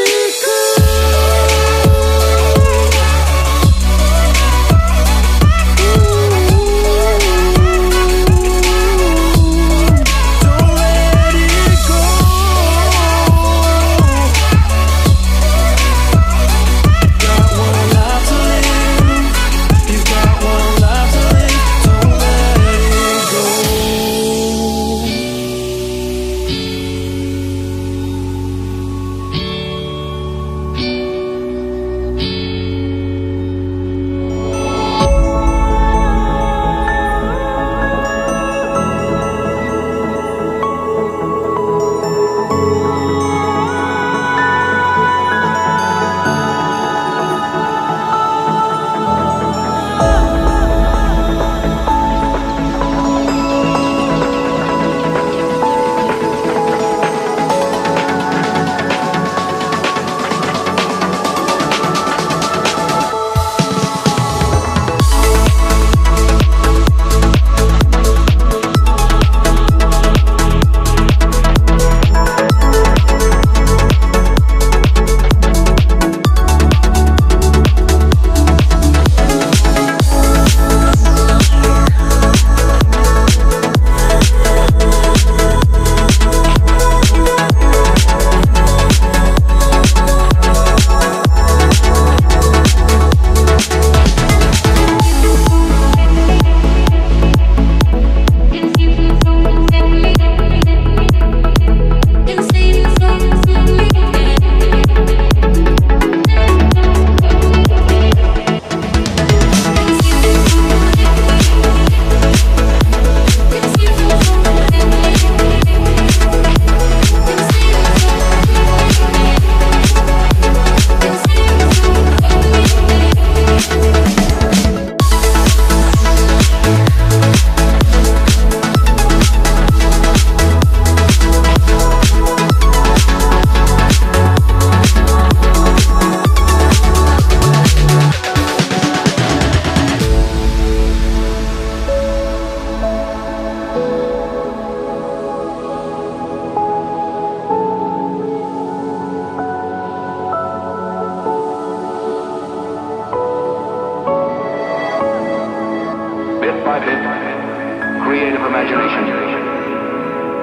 Creative imagination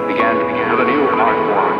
began with a new art form.